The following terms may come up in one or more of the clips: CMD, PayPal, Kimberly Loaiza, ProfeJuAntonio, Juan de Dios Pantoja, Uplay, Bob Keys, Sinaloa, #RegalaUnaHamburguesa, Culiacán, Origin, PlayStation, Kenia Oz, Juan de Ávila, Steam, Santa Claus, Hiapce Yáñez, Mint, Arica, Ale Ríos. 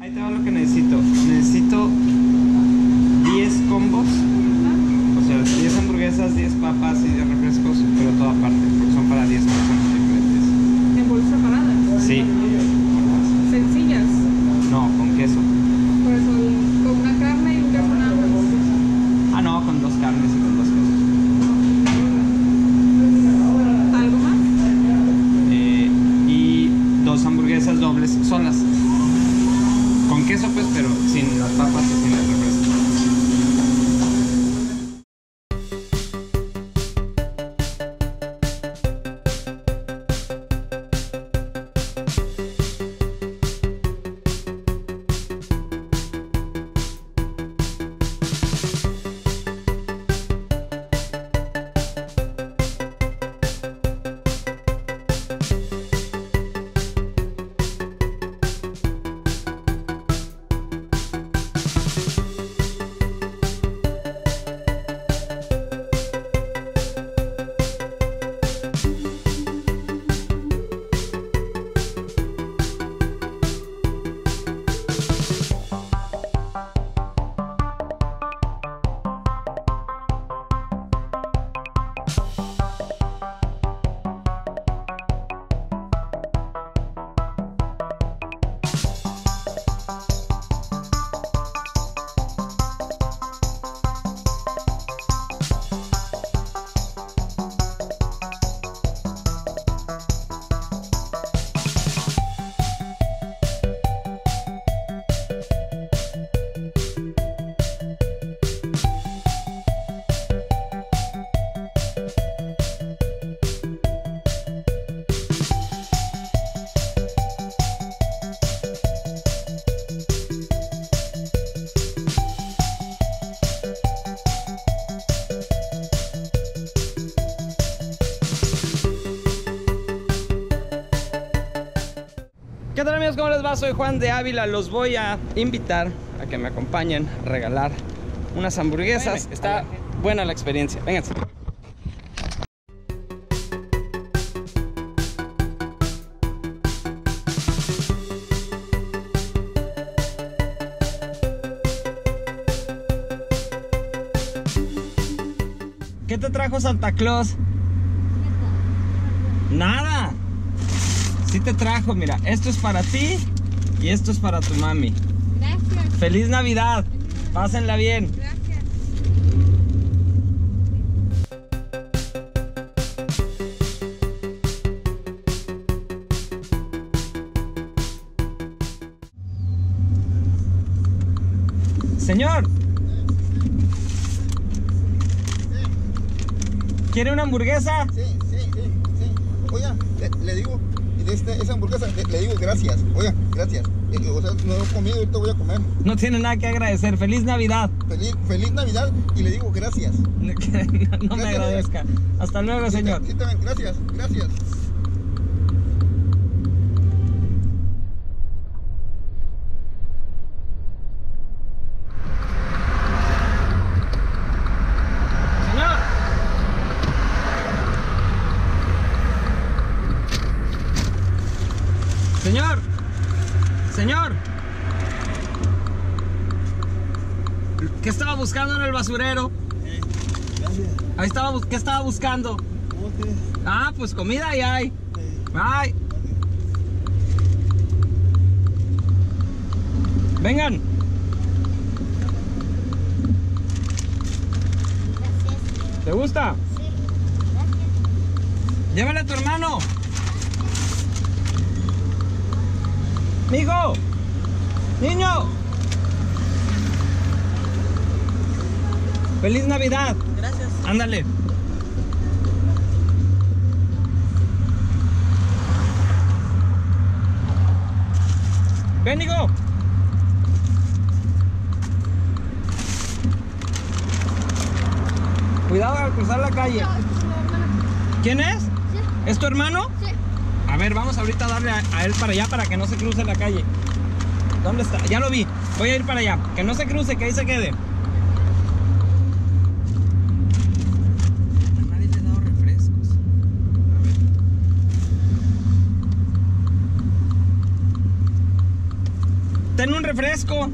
Ahí te va lo que necesito. Necesito 10 combos. O sea, 10 hamburguesas, 10 papas y 10 refrescos, pero todo aparte, porque son para 10 personas diferentes. ¿En bolsas separadas? Sí. ¿Sencillas? No, con queso. Por eso, ¿con una carne y un queso nada más? Ah, no, con 2 carnes y con 2 quesos. ¿Algo más? Y 2 hamburguesas dobles solas. Con queso pues, pero sin las papas y sin el refresco. ¿Qué tal, amigos? ¿Cómo les va? Soy Juan de Ávila. Los voy a invitar a que me acompañen a regalar unas hamburguesas. Bueno, está buena la experiencia. Vénganse. ¿Qué te trajo Santa Claus? Nada. Sí te trajo, mira, esto es para ti y esto es para tu mami. Gracias. ¡Feliz Navidad! Pásenla bien. Gracias. Señor. ¿Quiere una hamburguesa? Sí. Oiga, le digo... esa hamburguesa, le digo gracias. Oiga, gracias. O sea, no he comido, ahorita voy a comer. No tiene nada que agradecer. ¡Feliz Navidad! ¡Feliz Navidad! Y le digo gracias. No me agradezca. Hasta luego, señor. Sí, también, gracias. Señor, ¿qué estaba buscando en el basurero? Gracias. Ahí estaba, ¿qué estaba buscando? Okay. Ah, pues comida ahí hay. Ay. Okay. Vengan. Gracias. ¿Te gusta? Sí. Gracias. Llévale a tu hermano. ¡Mijo! ¡Niño! ¡Feliz Navidad! Gracias. Ándale. ¡Ven, hijo! Cuidado al cruzar la calle. ¿Quién es? Sí. ¿Es tu hermano? Sí. A ver, vamos ahorita a darle a él para allá para que no se cruce la calle. ¿Dónde está? Ya lo vi. Voy a ir para allá. Que no se cruce, que ahí se quede. Nadie te ha dado refrescos. A ver. Ten un refresco.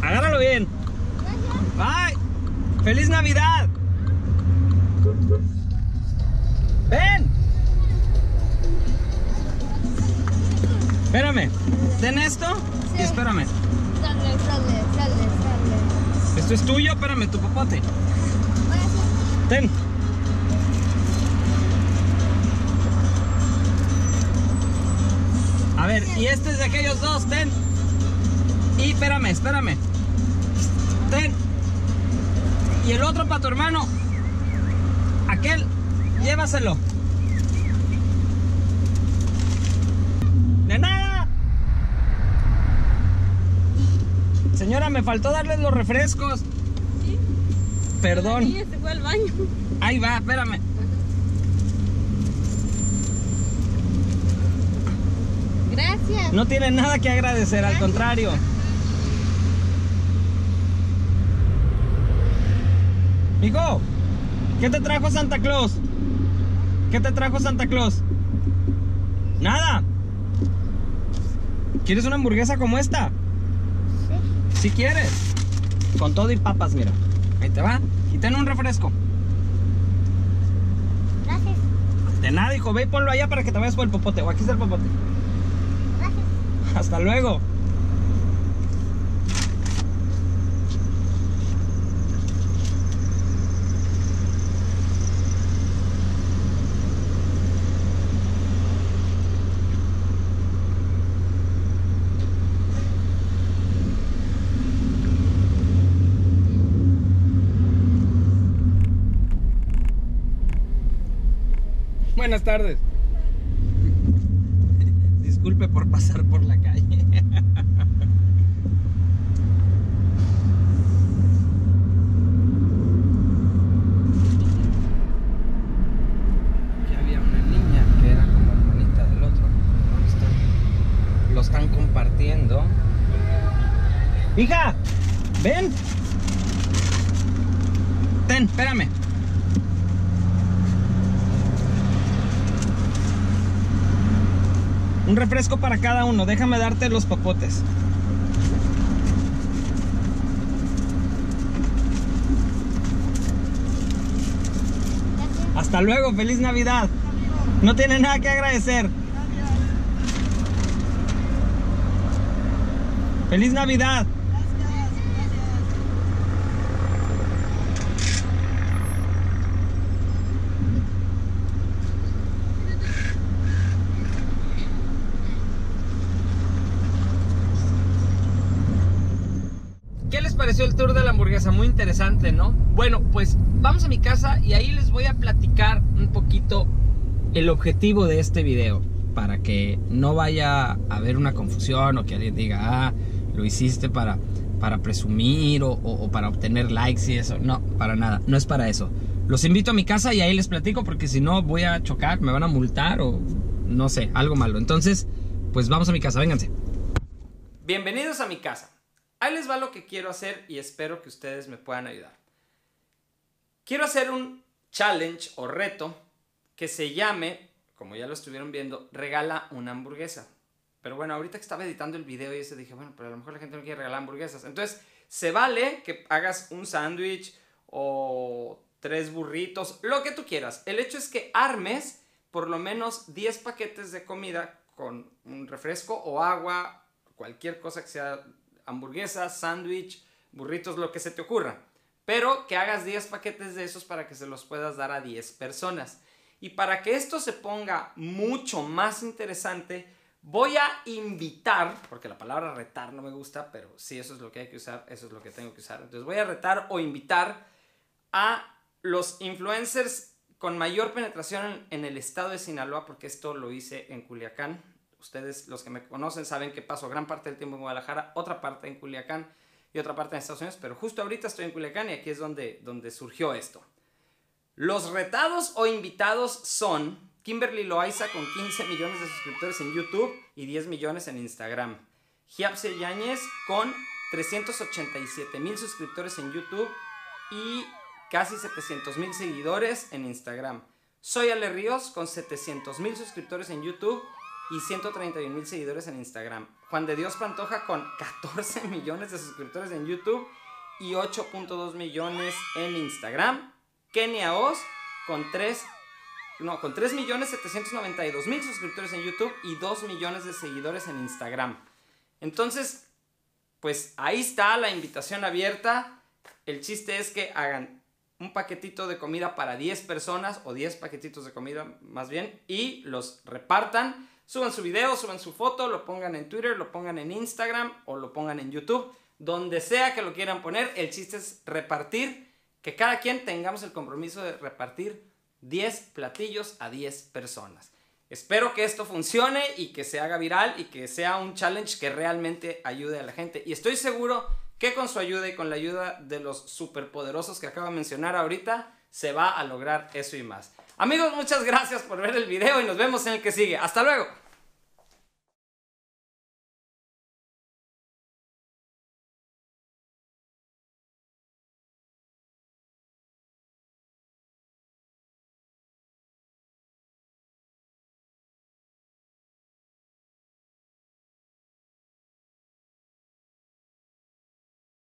Agárralo bien. Bye. ¡Feliz Navidad! ¡Ven! Espérame. Ten esto y espérame. Sale. Esto es tuyo, espérame, tu papote. Ten. A ver, y este es de aquellos dos, ten. Y espérame. Ten. Y el otro para tu hermano. Aquel, llévaselo. ¡De nada! Señora, me faltó darles los refrescos. ¿Sí? Perdón. Sí, se fue al baño. Ahí va, espérame. Gracias. No tiene nada que agradecer, gracias. Al contrario. Mijo, ¿qué te trajo Santa Claus? ¿Qué te trajo Santa Claus? Nada. ¿Quieres una hamburguesa como esta? Sí. ¿Sí quieres? Con todo y papas, mira. Ahí te va. Y ten un refresco. Gracias. De nada, hijo. Ve y ponlo allá para que te vayas por el popote. O aquí está el popote. Gracias. Hasta luego. Buenas tardes. Disculpe por pasar por la calle. Aquí había una niña que era como hermanita del otro. Lo están compartiendo. Hija, ven. Ten, espérame. Un refresco para cada uno. Déjame darte los papotes. Gracias. Hasta luego. Feliz Navidad. Gracias. No tiene nada que agradecer. Gracias. Feliz Navidad. El tour de la hamburguesa, muy interesante, ¿no? Bueno, pues vamos a mi casa y ahí les voy a platicar un poquito el objetivo de este video, para que no vaya a haber una confusión o que alguien diga, ah, lo hiciste para presumir o para obtener likes y eso. No, para nada, no es para eso. Los invito a mi casa y ahí les platico, porque si no voy a chocar, me van a multar o no sé, algo malo. Entonces, pues vamos a mi casa, vénganse. Bienvenidos a mi casa. Ahí les va lo que quiero hacer y espero que ustedes me puedan ayudar. Quiero hacer un challenge o reto que se llame, como ya lo estuvieron viendo, regala una hamburguesa. Pero bueno, ahorita que estaba editando el video y eso dije, bueno, pero a lo mejor la gente no quiere regalar hamburguesas. Entonces, se vale que hagas un sándwich o 3 burritos, lo que tú quieras. El hecho es que armes por lo menos 10 paquetes de comida con un refresco o agua, cualquier cosa que sea... hamburguesas, sándwich, burritos, lo que se te ocurra. Pero que hagas 10 paquetes de esos para que se los puedas dar a 10 personas. Y para que esto se ponga mucho más interesante, voy a invitar, porque la palabra retar no me gusta, pero sí, eso es lo que hay que usar, eso es lo que tengo que usar. Entonces voy a retar o invitar a los influencers con mayor penetración en el estado de Sinaloa, porque esto lo hice en Culiacán. Ustedes, los que me conocen, saben que paso gran parte del tiempo en Guadalajara, otra parte en Culiacán y otra parte en Estados Unidos, pero justo ahorita estoy en Culiacán y aquí es donde surgió esto. Los retados o invitados son Kimberly Loaiza con 15 millones de suscriptores en YouTube y 10 millones en Instagram. Hiapce Yáñez con 387 mil suscriptores en YouTube y casi 700 mil seguidores en Instagram. Soy Ale Ríos con 700 mil suscriptores en YouTube y 131,000 seguidores en Instagram. Juan de Dios Pantoja con 14 millones de suscriptores en YouTube y 8.2 millones en Instagram. Kenia Oz con 3.792.000 suscriptores en YouTube y 2 millones de seguidores en Instagram. Entonces, pues ahí está la invitación abierta. El chiste es que hagan un paquetito de comida para 10 personas o 10 paquetitos de comida más bien y los repartan. Suban su video, suban su foto, lo pongan en Twitter, lo pongan en Instagram o lo pongan en YouTube. Donde sea que lo quieran poner, el chiste es repartir, que cada quien tengamos el compromiso de repartir 10 platillos a 10 personas. Espero que esto funcione y que se haga viral y que sea un challenge que realmente ayude a la gente. Y estoy seguro que con su ayuda y con la ayuda de los superpoderosos que acabo de mencionar ahorita, se va a lograr eso y más. Amigos, muchas gracias por ver el video y nos vemos en el que sigue. ¡Hasta luego!